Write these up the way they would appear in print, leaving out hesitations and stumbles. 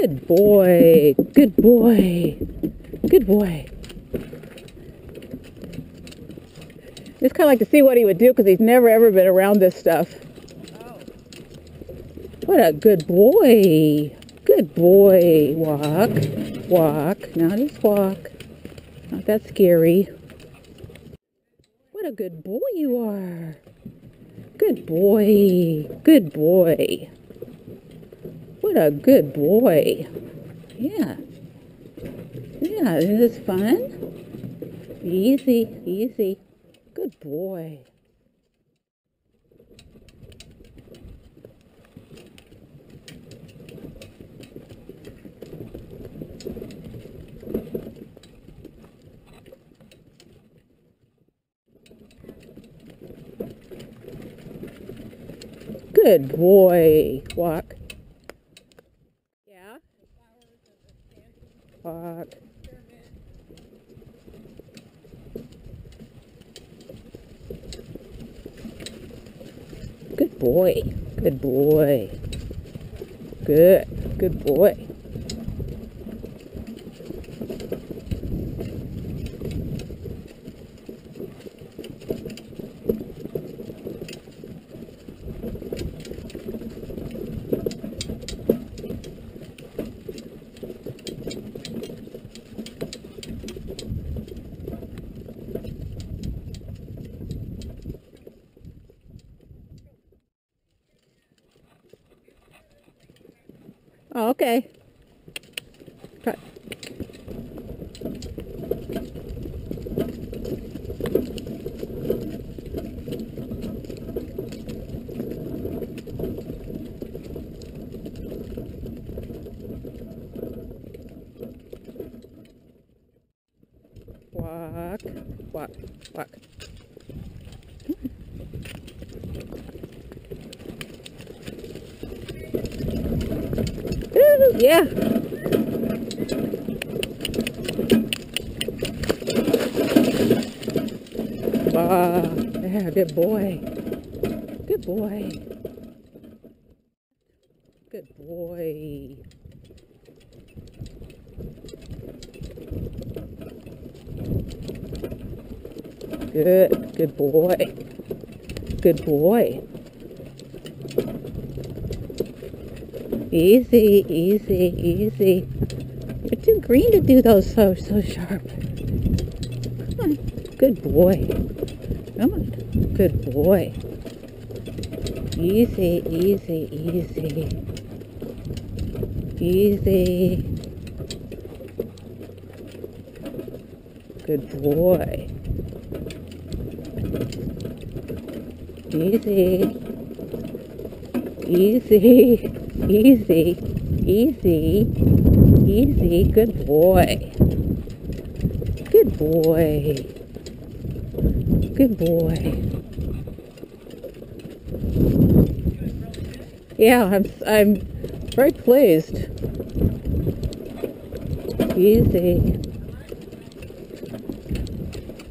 Good boy. Good boy. Good boy. Just kind of like to see what he would do because he's never ever been around this stuff. Oh. What a good boy. Good boy. Walk. Walk. Now just walk. Not that scary. What a good boy you are. Good boy. Good boy. What a good boy. Yeah. Yeah, isn't this fun? Easy, easy. Good boy. Good boy. Walk. Yeah. Walk. Good boy. Good boy. Good. Good boy. Oh, okay. Try. Walk, walk, walk. Yeah. Yeah, good boy. Good boy. Good boy. Good. Good boy. Good boy. Easy, easy, easy. You're too green to do those so sharp. Come on. Good boy. Come on. Good boy. Easy, easy, easy. Easy. Good boy. Easy. Easy. Easy, easy, easy. Good boy. Good boy. Good boy. Yeah, I'm very pleased. Easy.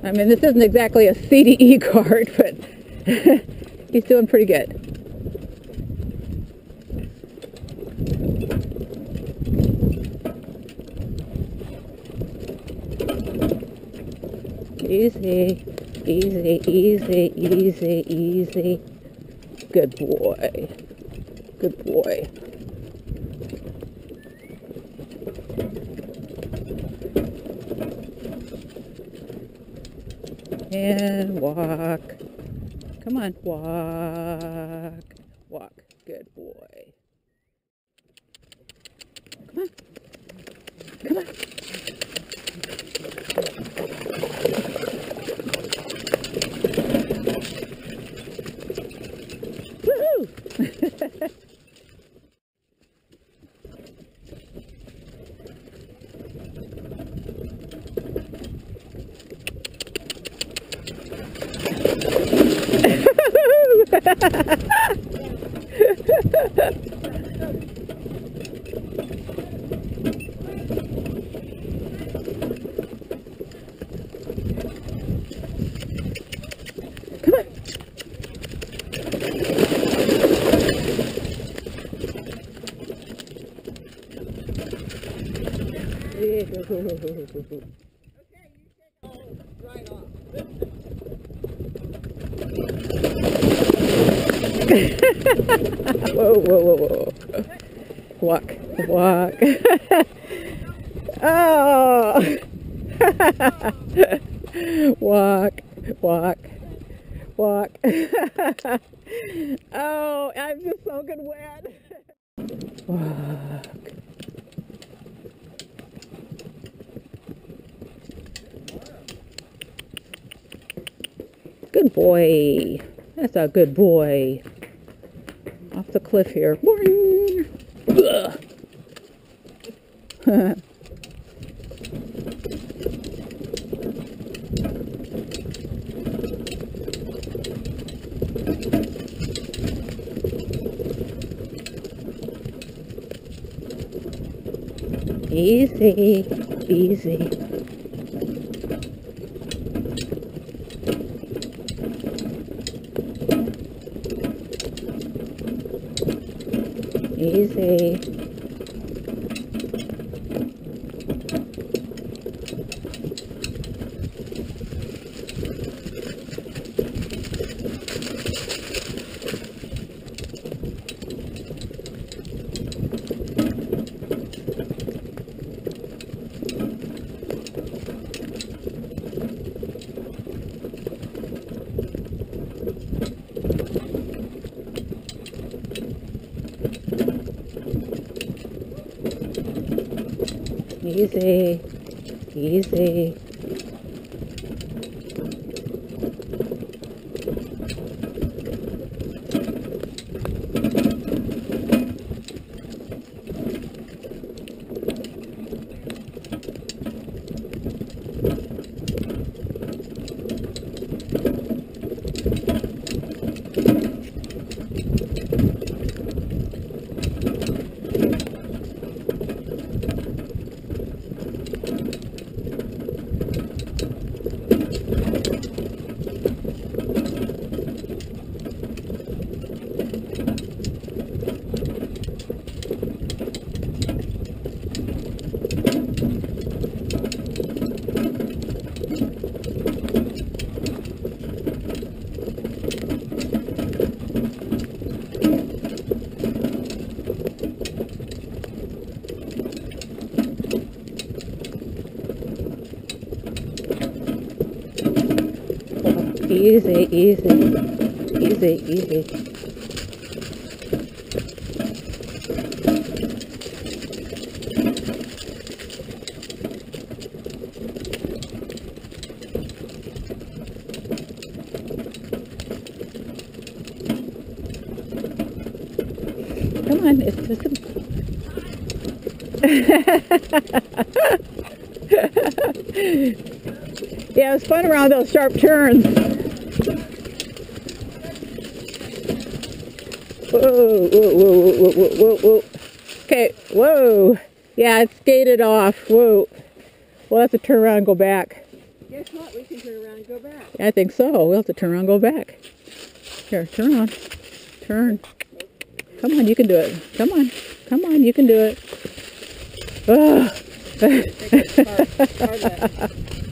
I mean, this isn't exactly a CDE card, but he's doing pretty good. Easy, easy, easy, easy, easy. Good boy. Good boy. And walk. Come on, walk. Walk. Good boy. Come on. Come on. Whoa, whoa, whoa, whoa. Walk, walk. Oh. Walk, walk, walk. Oh, I'm just so good wet. Walk. Good boy. That's a good boy. Off the cliff here. Easy, easy. Easy. Easy, easy. Easy, easy, easy, easy. Come on, it's just a... Yeah, it's fun around those sharp turns. Whoa, whoa, whoa, whoa, whoa, whoa, whoa. Okay, whoa. Yeah, it skated off. Whoa. We'll have to turn around and go back. Guess what? We can turn around and go back. I think so. We'll have to turn around and go back. Here, turn on. Turn. Come on, you can do it. Come on. Come on, you can do it. Oh.